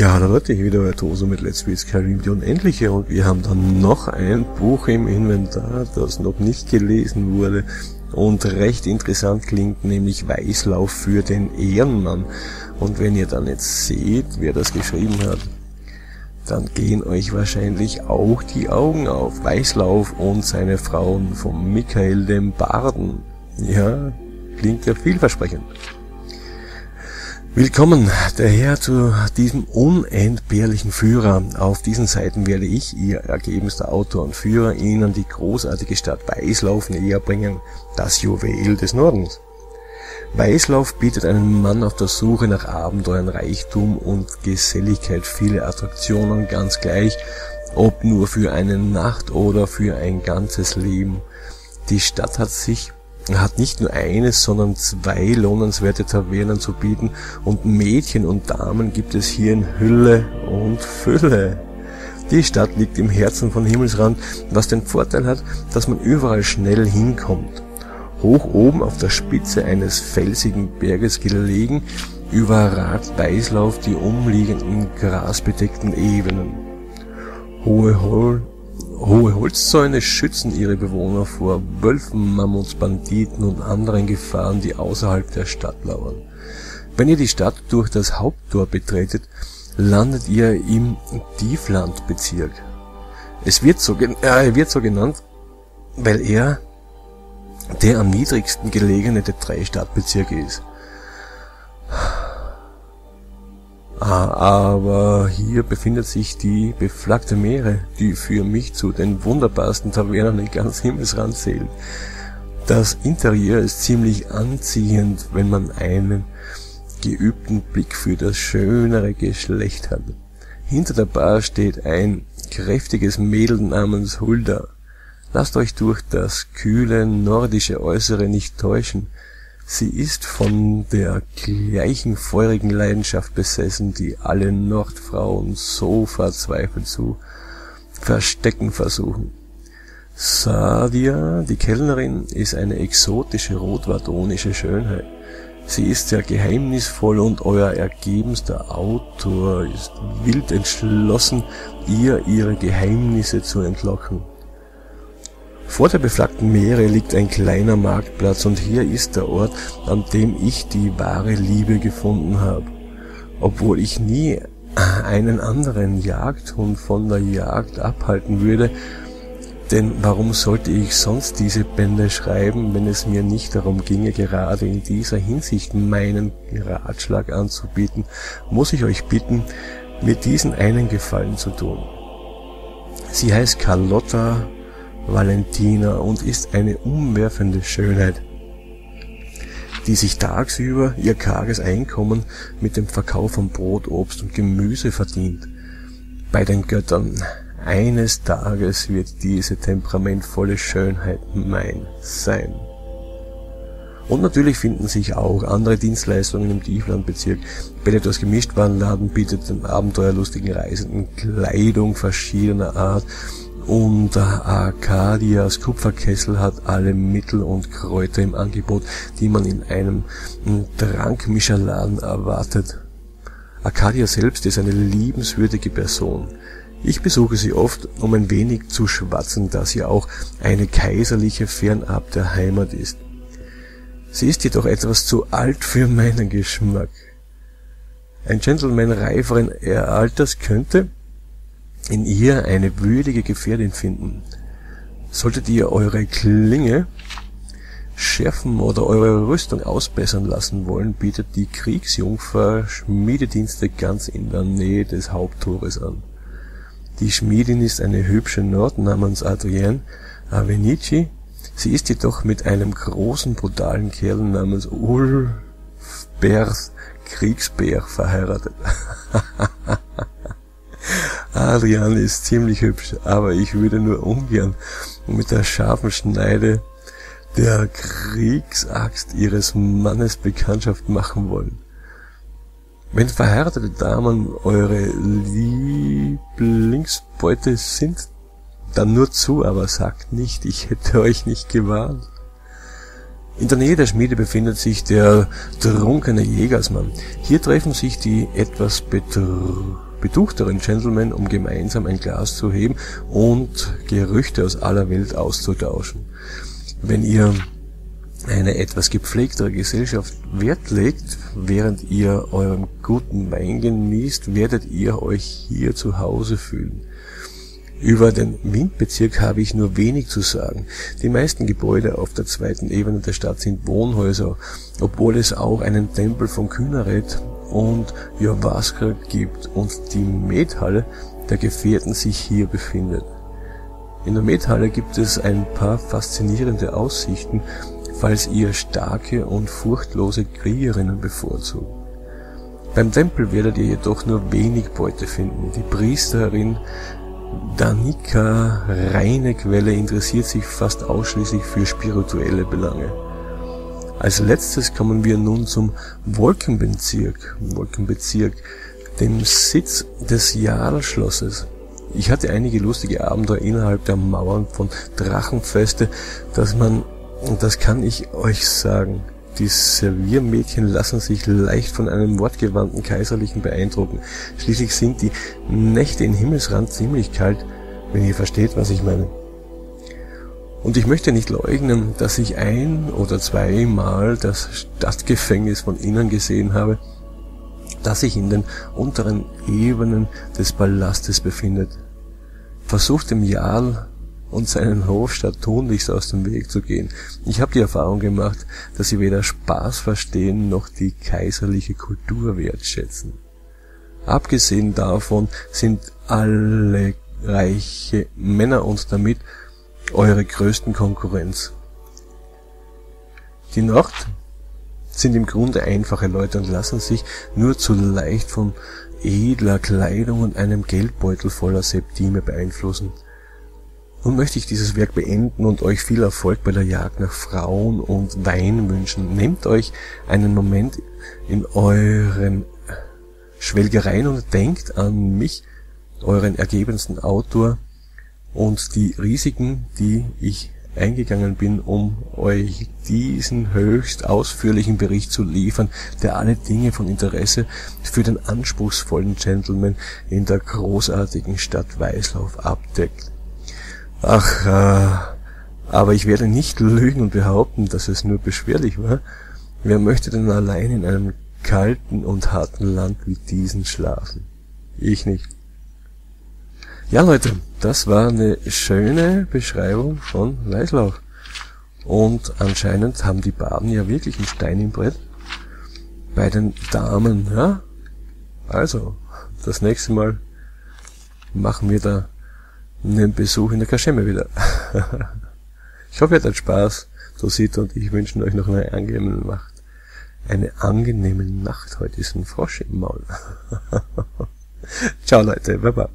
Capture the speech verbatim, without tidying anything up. Ja, hallo Leute, hier wieder euer Toso mit Let's Play Skyrim die Unendliche und wir haben dann noch ein Buch im Inventar, das noch nicht gelesen wurde und recht interessant klingt, nämlich Weißlauf für den Ehrenmann. Und wenn ihr dann jetzt seht, wer das geschrieben hat, dann gehen euch wahrscheinlich auch die Augen auf. Weißlauf und seine Frauen von Michael dem Barden. Ja, klingt ja vielversprechend. Willkommen daher zu diesem unentbehrlichen Führer. Auf diesen Seiten werde ich, ihr ergebenster Autor und Führer, Ihnen die großartige Stadt Weißlauf näher bringen, das Juwel des Nordens. Weißlauf bietet einem Mann auf der Suche nach Abenteuern, Reichtum und Geselligkeit viele Attraktionen, ganz gleich, ob nur für eine Nacht oder für ein ganzes Leben. Die Stadt hat sich hat nicht nur eines, sondern zwei lohnenswerte Tavernen zu bieten und Mädchen und Damen gibt es hier in Hülle und Fülle. Die Stadt liegt im Herzen von Himmelsrand, was den Vorteil hat, dass man überall schnell hinkommt. Hoch oben auf der Spitze eines felsigen Berges gelegen, überragt Weißlauf die umliegenden grasbedeckten Ebenen. Hohe Hol Hohe Holzzäune schützen ihre Bewohner vor Wölfen, Mammuts, Banditen und anderen Gefahren, die außerhalb der Stadt lauern. Wenn ihr die Stadt durch das Haupttor betretet, landet ihr im Tieflandbezirk. Es wird so, äh, wird so genannt, weil er der am niedrigsten gelegene der drei Stadtbezirke ist. Aber hier befindet sich die beflaggte Meere, die für mich zu den wunderbarsten Tavernen in ganz Himmelsrand zählt. Das Interieur ist ziemlich anziehend, wenn man einen geübten Blick für das schönere Geschlecht hat. Hinter der Bar steht ein kräftiges Mädel namens Hulda. Lasst euch durch das kühle nordische Äußere nicht täuschen. Sie ist von der gleichen feurigen Leidenschaft besessen, die alle Nordfrauen so verzweifelt zu verstecken versuchen. Sadia, die Kellnerin, ist eine exotische rotwardonische Schönheit. Sie ist sehr geheimnisvoll und euer ergebenster Autor ist wild entschlossen, ihr ihre Geheimnisse zu entlocken. Vor der beflaggten Meere liegt ein kleiner Marktplatz und hier ist der Ort, an dem ich die wahre Liebe gefunden habe. Obwohl ich nie einen anderen Jagdhund von der Jagd abhalten würde, denn warum sollte ich sonst diese Bände schreiben, wenn es mir nicht darum ginge, gerade in dieser Hinsicht meinen Ratschlag anzubieten, muss ich euch bitten, mir diesen einen Gefallen zu tun. Sie heißt Carlotta Valentina und ist eine umwerfende Schönheit, die sich tagsüber ihr karges Einkommen mit dem Verkauf von Brot, Obst und Gemüse verdient. Bei den Göttern, eines Tages wird diese temperamentvolle Schönheit mein sein. Und natürlich finden sich auch andere Dienstleistungen im Tieflandbezirk. Wenn etwas gemischt Warenladen bietet den abenteuerlustigen Reisenden Kleidung verschiedener Art, und Arkadias Kupferkessel hat alle Mittel und Kräuter im Angebot, die man in einem Trankmischerladen erwartet. Arcadia selbst ist eine liebenswürdige Person. Ich besuche sie oft, um ein wenig zu schwatzen, da sie auch eine kaiserliche fernab der Heimat ist. Sie ist jedoch etwas zu alt für meinen Geschmack. Ein Gentleman reiferen Alters könnte in ihr eine würdige Gefährtin finden. Solltet ihr eure Klinge schärfen oder eure Rüstung ausbessern lassen wollen, bietet die Kriegsjungfer Schmiededienste ganz in der Nähe des Haupttores an. Die Schmiedin ist eine hübsche Nord namens Adrianne Avenicci. Sie ist jedoch mit einem großen, brutalen Kerl namens Ulf Berth Kriegsbär verheiratet. Adrian ist ziemlich hübsch, aber ich würde nur ungern mit der scharfen Schneide der Kriegsaxt ihres Mannes Bekanntschaft machen wollen. Wenn verheiratete Damen eure Lieblingsbeute sind, dann nur zu, aber sagt nicht, ich hätte euch nicht gewarnt. In der Nähe der Schmiede befindet sich der trunkene Jägersmann. Hier treffen sich die etwas betrunken betuchteren Gentlemen, um gemeinsam ein Glas zu heben und Gerüchte aus aller Welt auszutauschen. Wenn ihr eine etwas gepflegtere Gesellschaft Wert legt, während ihr euren guten Wein genießt, werdet ihr euch hier zu Hause fühlen. Über den Windbezirk habe ich nur wenig zu sagen. Die meisten Gebäude auf der zweiten Ebene der Stadt sind Wohnhäuser, obwohl es auch einen Tempel von Kühnerät und Jorrvaskr gibt und die Methalle der Gefährten sich hier befindet. In der Methalle gibt es ein paar faszinierende Aussichten, falls ihr starke und furchtlose Kriegerinnen bevorzugt. Beim Tempel werdet ihr jedoch nur wenig Beute finden. Die Priesterin Danika, reine Quelle, interessiert sich fast ausschließlich für spirituelle Belange. Als letztes kommen wir nun zum Wolkenbezirk, Wolkenbezirk, dem Sitz des Jarlschlosses. Ich hatte einige lustige Abenteuer innerhalb der Mauern von Drachenfeste, dass man, und das kann ich euch sagen, die Serviermädchen lassen sich leicht von einem wortgewandten Kaiserlichen beeindrucken. Schließlich sind die Nächte in Himmelsrand ziemlich kalt, wenn ihr versteht, was ich meine. Und ich möchte nicht leugnen, dass ich ein- oder zweimal das Stadtgefängnis von innen gesehen habe, das sich in den unteren Ebenen des Palastes befindet. Versucht dem Jarl und seinen Hofstaat tunlichst aus dem Weg zu gehen. Ich habe die Erfahrung gemacht, dass sie weder Spaß verstehen noch die kaiserliche Kultur wertschätzen. Abgesehen davon sind alle reiche Männer und damit eure größten Konkurrenz. Die Nord sind im Grunde einfache Leute und lassen sich nur zu leicht von edler Kleidung und einem Geldbeutel voller Septime beeinflussen. Nun möchte ich dieses Werk beenden und euch viel Erfolg bei der Jagd nach Frauen und Wein wünschen. Nehmt euch einen Moment in euren Schwelgereien und denkt an mich, euren ergebensten Autor und die Risiken, die ich eingegangen bin, um euch diesen höchst ausführlichen Bericht zu liefern, der alle Dinge von Interesse für den anspruchsvollen Gentleman in der großartigen Stadt Weißlauf abdeckt. Ach, äh, aber ich werde nicht lügen und behaupten, dass es nur beschwerlich war. Wer möchte denn allein in einem kalten und harten Land wie diesen schlafen? Ich nicht. Ja, Leute, das war eine schöne Beschreibung von Weißlauf. Und anscheinend haben die Barden ja wirklich einen Stein im Brett bei den Damen, ja? Also, das nächste Mal machen wir da einen Besuch in der Kaschemme wieder. Ich hoffe, ihr hattet Spaß. So sieht und ich wünsche euch noch eine angenehme Nacht. Eine angenehme Nacht. Heute ist ein Frosch im Maul. Ciao Leute. Baba.